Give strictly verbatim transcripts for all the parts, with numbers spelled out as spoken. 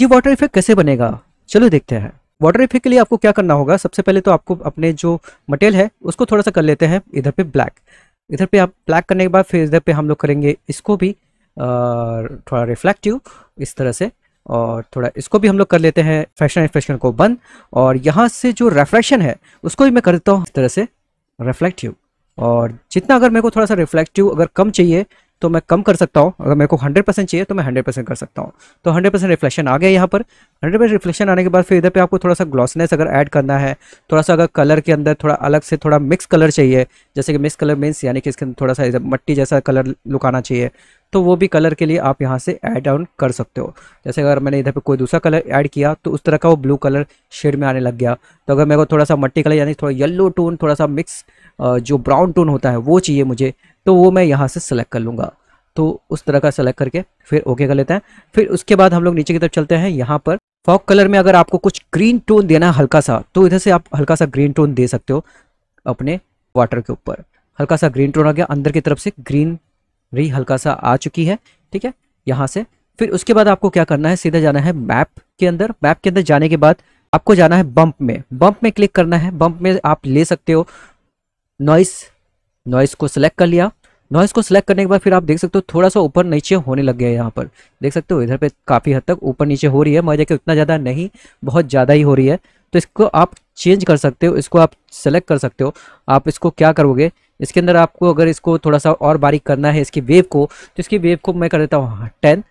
ये water effect कैसे बनेगा, चलो देखते हैं। वाटर इफेक्ट के लिए आपको क्या करना होगा, सबसे पहले तो आपको अपने जो मटेरियल है उसको थोड़ा सा कर लेते हैं इधर पे ब्लैक, इधर पे आप ब्लैक करने के बाद फिर इधर पे हम लोग करेंगे इसको भी थोड़ा रिफ्लेक्टिव इस तरह से, और थोड़ा इसको भी हम लोग कर लेते हैं फ्रेशनर फ्रेशनर को बंद, और यहाँ से जो रिफ्लेक्शन है उसको भी मैं कर देता हूँ इस तरह से रिफ्लेक्टिव। और जितना अगर मेरे को थोड़ा सा रिफ्लेक्टिव अगर कम चाहिए तो मैं कम कर सकता हूँ, अगर मेरे को हंड्रेड परसेंट चाहिए तो मैं हंड्रेड परसेंट कर सकता हूँ। तो हंड्रेड परसेंट रिफ्लेक्शन आ गया यहाँ पर। हंड्रेड परसेंट रिफ्लेक्शन आने के बाद फिर इधर पे आपको थोड़ा सा ग्लॉसनेस अगर ऐड करना है, थोड़ा सा अगर कलर के अंदर थोड़ा अलग से थोड़ा मिक्स कलर चाहिए, जैसे कि मिक्स कलर मीन्स यानी कि इसके अंदर थोड़ा सा मट्टी जैसा कलर लुक आना चाहिए, तो वो भी कलर के लिए आप यहाँ से ऐड ऑन कर सकते हो। जैसे अगर मैंने इधर पे कोई दूसरा कलर ऐड किया तो उस तरह का वो ब्लू कलर शेड में आने लग गया। तो अगर मेरे को थोड़ा सा मट्टी कलर यानी थोड़ा येलो टोन, थोड़ा सा मिक्स जो ब्राउन टोन होता है वो चाहिए मुझे, तो वो मैं यहाँ से सेलेक्ट कर लूँगा। तो उस तरह का सेलेक्ट करके फिर ओके कर लेते हैं। फिर उसके बाद हम लोग नीचे की तरफ चलते हैं। यहाँ पर फॉग कलर में अगर आपको कुछ ग्रीन टोन देना है हल्का सा, तो इधर से आप हल्का सा ग्रीन टोन दे सकते हो अपने वाटर के ऊपर। हल्का सा ग्रीन टोन आ गया, अंदर की तरफ से ग्रीन री हल्का सा आ चुकी है, ठीक है यहाँ से। फिर उसके बाद आपको क्या करना है, सीधा जाना है मैप के अंदर। मैप के अंदर जाने के बाद आपको जाना है बम्प में, बम्प में क्लिक करना है। बम्प में आप ले सकते हो नॉइस, नॉइस को सिलेक्ट कर लिया। नॉइस को सिलेक्ट करने के बाद फिर आप देख सकते हो थोड़ा सा ऊपर नीचे होने लग गया है, यहाँ पर देख सकते हो इधर पे काफ़ी हद तक ऊपर नीचे हो रही है, मगर उतना ज़्यादा नहीं, बहुत ज़्यादा ही हो रही है। तो इसको आप चेंज कर सकते हो, इसको आप सेलेक्ट कर सकते हो। आप इसको क्या करोगे, इसके अंदर आपको अगर इसको थोड़ा सा और बारीक करना है इसकी वेव को, तो इसकी वेव को मैं कर देता हूँ टेन।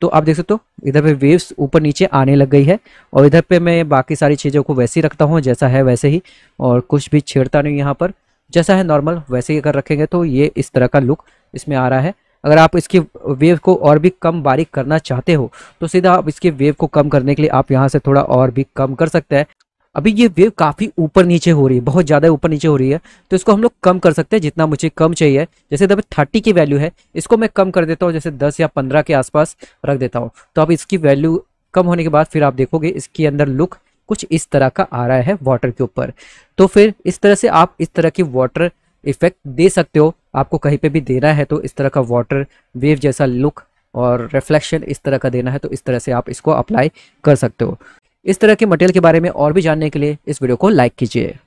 तो आप देख सकते हो इधर पे वेव्स ऊपर नीचे आने लग गई है। और इधर पे मैं बाकी सारी चीज़ों को वैसे ही रखता हूँ जैसा है वैसे ही, और कुछ भी छेड़ता नहीं, यहाँ पर जैसा है नॉर्मल वैसे ही अगर रखेंगे तो ये इस तरह का लुक इसमें आ रहा है। अगर आप इसकी वेव को और भी कम बारीक करना चाहते हो तो सीधा आप इसकी वेव को कम करने के लिए आप यहाँ से थोड़ा और भी कम कर सकते हैं। अभी ये वेव काफ़ी ऊपर नीचे हो रही है, बहुत ज़्यादा ऊपर नीचे हो रही है, तो इसको हम लोग कम कर सकते हैं जितना मुझे कम चाहिए। जैसे इधर थर्टी की वैल्यू है, इसको मैं कम कर देता हूँ, जैसे दस या पंद्रह के आसपास रख देता हूँ। तो आप इसकी वैल्यू कम होने के बाद फिर आप देखोगे इसके अंदर लुक कुछ इस तरह का आ रहा है वाटर के ऊपर। तो फिर इस तरह से आप इस तरह की वाटर इफेक्ट दे सकते हो। आपको कहीं पे भी देना है तो इस तरह का वाटर वेव जैसा लुक और रिफ्लेक्शन इस तरह का देना है, तो इस तरह से आप इसको अप्लाई कर सकते हो। इस तरह के मटेरियल के बारे में और भी जानने के लिए इस वीडियो को लाइक कीजिए।